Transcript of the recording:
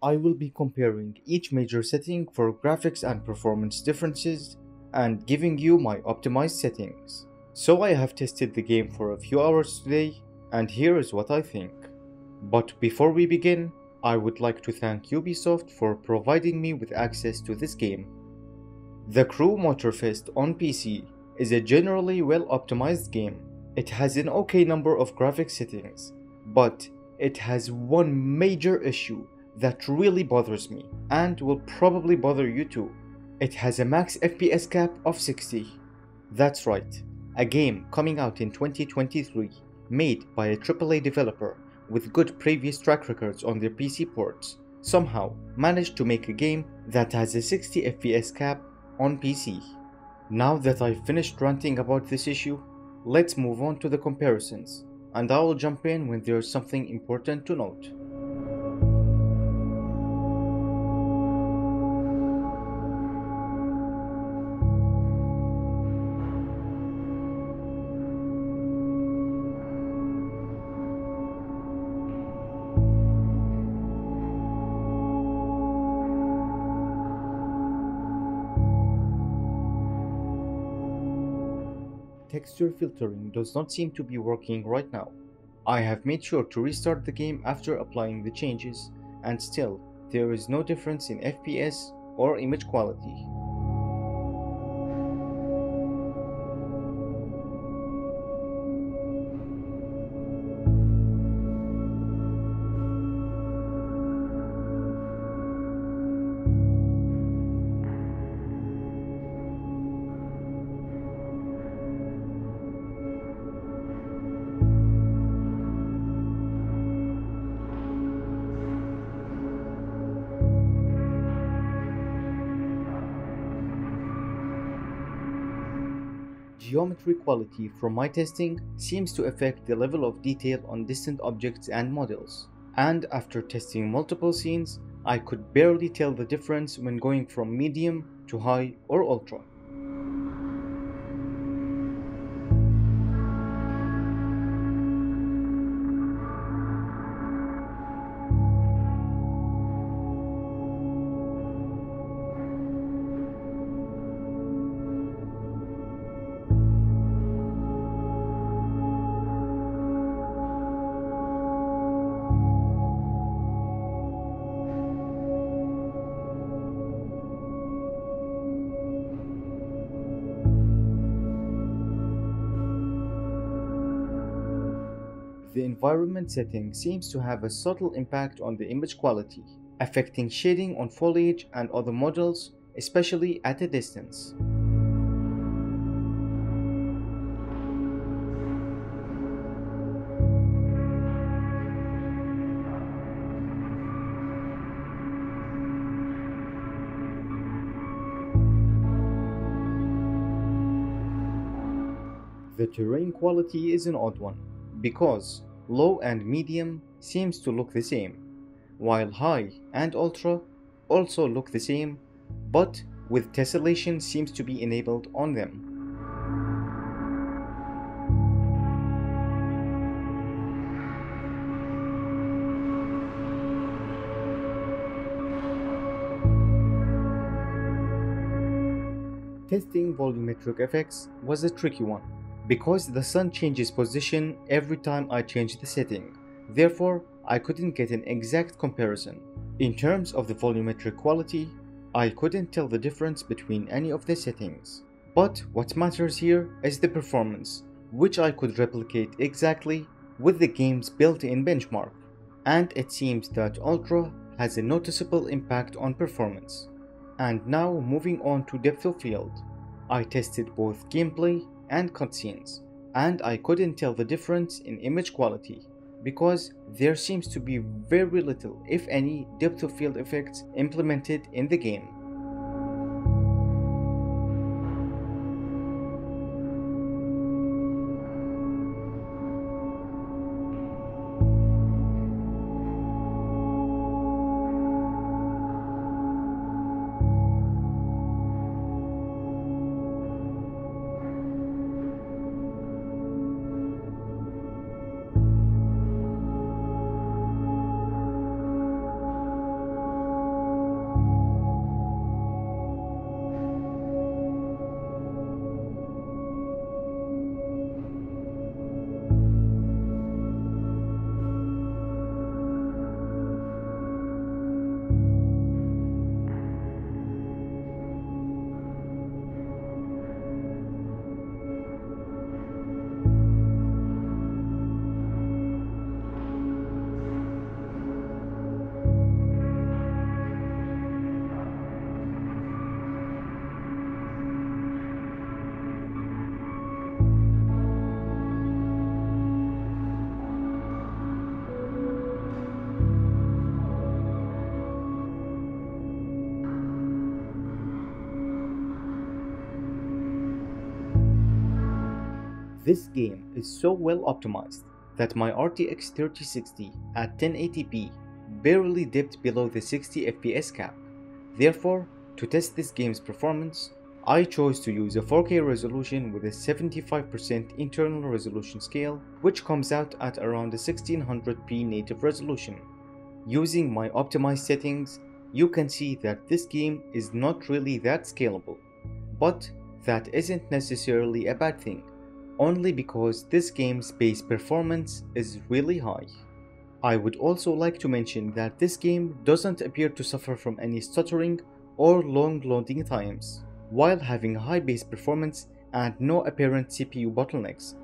I will be comparing each major setting for graphics and performance differences and giving you my optimized settings. So I have tested the game for a few hours today and here is what I think. But before we begin, I would like to thank Ubisoft for providing me with access to this game. The Crew Motorfest on PC is a generally well-optimized game. It has an okay number of graphic settings, but it has one major issue that really bothers me and will probably bother you too. It has a max FPS cap of 60. That's right, a game coming out in 2023, made by a AAA developer with good previous track records on their PC ports, somehow managed to make a game that has a 60 FPS cap on PC. Now that I've finished ranting about this issue, let's move on to the comparisons, and I will jump in when there's something important to note. Texture filtering does not seem to be working right now. I have made sure to restart the game after applying the changes, and still there is no difference in FPS or image quality. Geometry quality from my testing seems to affect the level of detail on distant objects and models, and after testing multiple scenes, I could barely tell the difference when going from medium to high or ultra. The environment setting seems to have a subtle impact on the image quality, affecting shading on foliage and other models, especially at a distance. The terrain quality is an odd one, because low and medium seems to look the same, while high and ultra also look the same, but with tessellation seems to be enabled on them. Testing volumetric effects was a tricky one, because the sun changes position every time I change the setting, therefore I couldn't get an exact comparison. In terms of the volumetric quality, I couldn't tell the difference between any of the settings. But what matters here is the performance, which I could replicate exactly with the game's built-in benchmark, and it seems that Ultra has a noticeable impact on performance. And now moving on to depth of field, I tested both gameplay and cutscenes, and I couldn't tell the difference in image quality because there seems to be very little, if any, depth of field effects implemented in the game. This game is so well optimized that my RTX 3060 at 1080p barely dipped below the 60 FPS cap. Therefore, to test this game's performance, I chose to use a 4K resolution with a 75% internal resolution scale, which comes out at around a 1600p native resolution. Using my optimized settings, you can see that this game is not really that scalable, but that isn't necessarily a bad thing, only because this game's base performance is really high. I would also like to mention that this game doesn't appear to suffer from any stuttering or long loading times, while having high base performance and no apparent CPU bottlenecks,